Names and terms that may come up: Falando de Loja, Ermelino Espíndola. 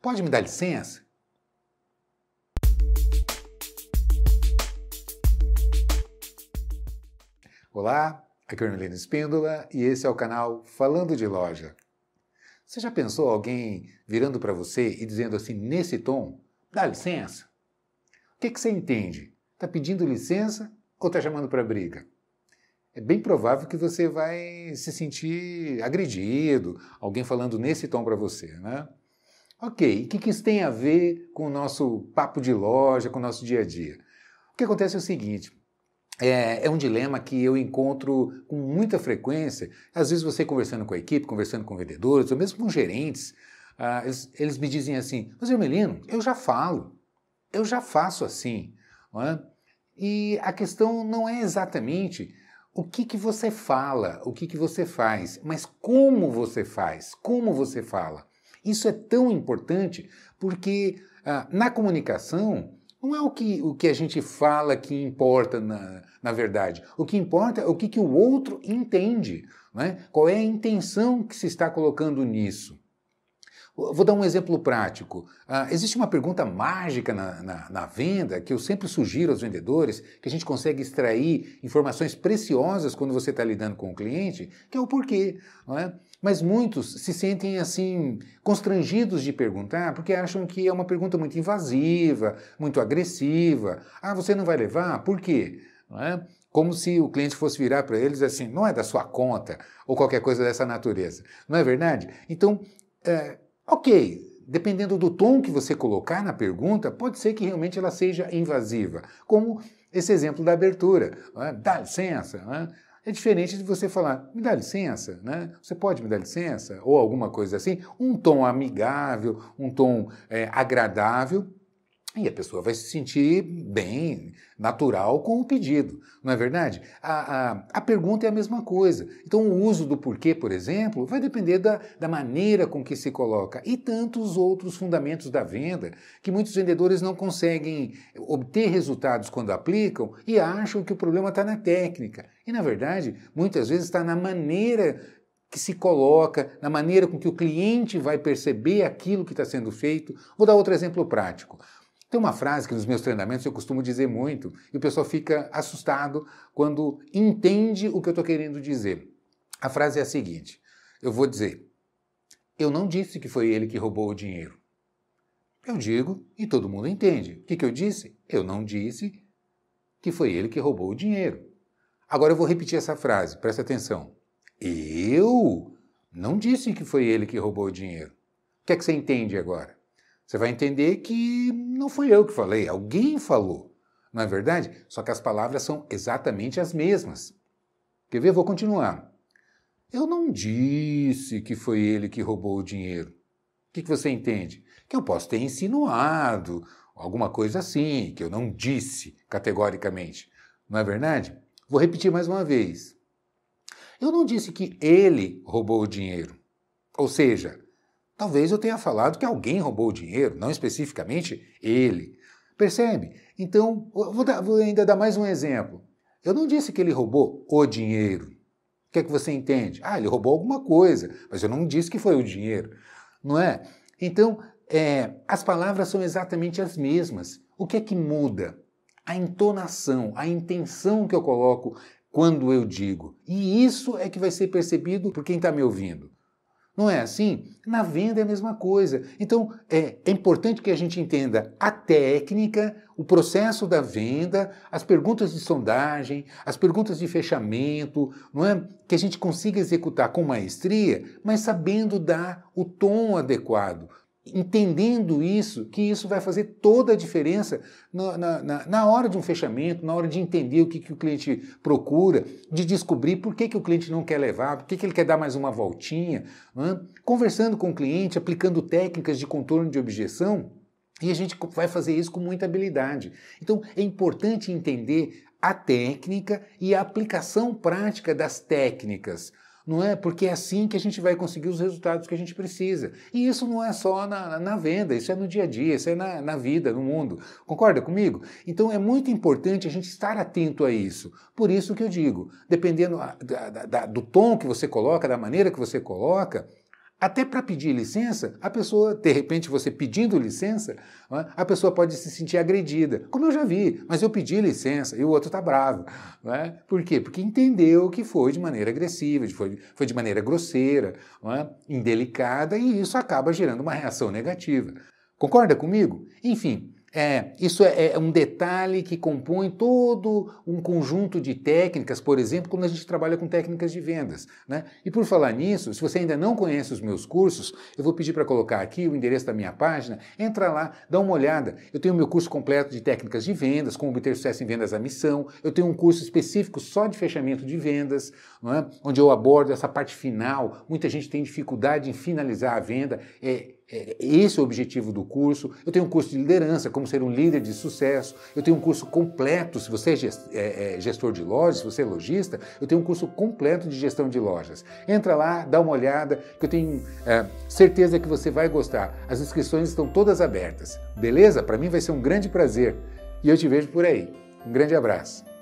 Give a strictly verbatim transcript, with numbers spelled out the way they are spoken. Pode me dar licença? Olá, aqui é o Ermelino Espíndola e esse é o canal Falando de Loja. Você já pensou alguém virando para você e dizendo assim nesse tom, dá licença? O que, que você entende? Está pedindo licença ou está chamando para briga? É bem provável que você vai se sentir agredido, alguém falando nesse tom para você, né? Ok, o que, que isso tem a ver com o nosso papo de loja, com o nosso dia a dia? O que acontece é o seguinte, é, é um dilema que eu encontro com muita frequência, às vezes você conversando com a equipe, conversando com vendedores, ou mesmo com gerentes, ah, eles, eles me dizem assim, mas Ermelino, eu já falo, eu já faço assim, não é? E a questão não é exatamente o que que você fala, o que que você faz, mas como você faz, como você fala. Isso é tão importante porque ah, na comunicação não é o que, o que a gente fala que importa na, na verdade. O que importa é o que que o outro entende, né? Qual é a intenção que se está colocando nisso. Vou dar um exemplo prático. Ah, existe uma pergunta mágica na, na, na venda que eu sempre sugiro aos vendedores, que a gente consegue extrair informações preciosas quando você está lidando com o cliente, que é o porquê, não é? Mas muitos se sentem assim constrangidos de perguntar porque acham que é uma pergunta muito invasiva, muito agressiva. Ah, você não vai levar? Por quê? Não é? Como se o cliente fosse virar para eles assim, não é da sua conta, ou qualquer coisa dessa natureza. Não é verdade? Então, é, ok, dependendo do tom que você colocar na pergunta, pode ser que realmente ela seja invasiva, como esse exemplo da abertura, né? Dá licença, né? É diferente de você falar, me dá licença, né? Você pode me dar licença, ou alguma coisa assim, um tom amigável, um tom é, agradável, e a pessoa vai se sentir bem, natural com o pedido, não é verdade? A, a, a pergunta é a mesma coisa. Então, o uso do porquê, por exemplo, vai depender da, da maneira com que se coloca e tantos outros fundamentos da venda que muitos vendedores não conseguem obter resultados quando aplicam e acham que o problema está na técnica. E, na verdade, muitas vezes está na maneira que se coloca, na maneira com que o cliente vai perceber aquilo que está sendo feito. Vou dar outro exemplo prático. Tem uma frase que nos meus treinamentos eu costumo dizer muito e o pessoal fica assustado quando entende o que eu estou querendo dizer. A frase é a seguinte, eu vou dizer, eu não disse que foi ele que roubou o dinheiro. Eu digo e todo mundo entende. O que, que eu disse? Eu não disse que foi ele que roubou o dinheiro. Agora eu vou repetir essa frase, presta atenção. Eu não disse que foi ele que roubou o dinheiro. O que é que você entende agora? Você vai entender que não fui eu que falei, alguém falou, não é verdade? Só que as palavras são exatamente as mesmas. Quer ver? Vou continuar. Eu não disse que foi ele que roubou o dinheiro. O que, que você entende? Que eu posso ter insinuado, alguma coisa assim, que eu não disse categoricamente, não é verdade? Vou repetir mais uma vez. Eu não disse que ele roubou o dinheiro, ou seja, talvez eu tenha falado que alguém roubou o dinheiro, não especificamente ele. Percebe? Então, vou, dar, vou ainda dar mais um exemplo. Eu não disse que ele roubou o dinheiro. O que é que você entende? Ah, ele roubou alguma coisa, mas eu não disse que foi o dinheiro. Não é? Então, é, as palavras são exatamente as mesmas. O que é que muda? A entonação, a intenção que eu coloco quando eu digo. E isso é que vai ser percebido por quem está me ouvindo. Não é assim? Na venda é a mesma coisa. Então, é, é importante que a gente entenda a técnica, o processo da venda, as perguntas de sondagem, as perguntas de fechamento, não é? Que a gente consiga executar com maestria, mas sabendo dar o tom adequado. Entendendo isso, que isso vai fazer toda a diferença na, na, na hora de um fechamento, na hora de entender o que, que o cliente procura, de descobrir por que, que o cliente não quer levar, por que, que ele quer dar mais uma voltinha, né? Conversando com o cliente, aplicando técnicas de contorno de objeção, e a gente vai fazer isso com muita habilidade. Então, é importante entender a técnica e a aplicação prática das técnicas. Não é? Porque é assim que a gente vai conseguir os resultados que a gente precisa. E isso não é só na, na venda, isso é no dia a dia, isso é na, na vida, no mundo. Concorda comigo? Então é muito importante a gente estar atento a isso. Por isso que eu digo, dependendo a, da, da, do tom que você coloca, da maneira que você coloca, Até para pedir licença, a pessoa, de repente, você pedindo licença, a pessoa pode se sentir agredida. Como eu já vi, mas eu pedi licença e o outro está bravo. Não é? Por quê? Porque entendeu que foi de maneira agressiva, foi, foi de maneira grosseira, não é? Indelicada, e isso acaba gerando uma reação negativa. Concorda comigo? Enfim, é, isso é, é um detalhe que compõe todo um conjunto de técnicas, por exemplo, quando a gente trabalha com técnicas de vendas, né? E por falar nisso, se você ainda não conhece os meus cursos, eu vou pedir para colocar aqui o endereço da minha página, entra lá, dá uma olhada. Eu tenho o meu curso completo de técnicas de vendas, como obter sucesso em vendas à missão, eu tenho um curso específico só de fechamento de vendas, não é? Onde eu abordo essa parte final, muita gente tem dificuldade em finalizar a venda, é, esse é o objetivo do curso. Eu tenho um curso de liderança, como ser um líder de sucesso. Eu tenho um curso completo, se você é gestor de lojas, se você é lojista, eu tenho um curso completo de gestão de lojas. Entra lá, dá uma olhada, que eu tenho é, certeza que você vai gostar. As inscrições estão todas abertas, beleza? Para mim vai ser um grande prazer e eu te vejo por aí. Um grande abraço.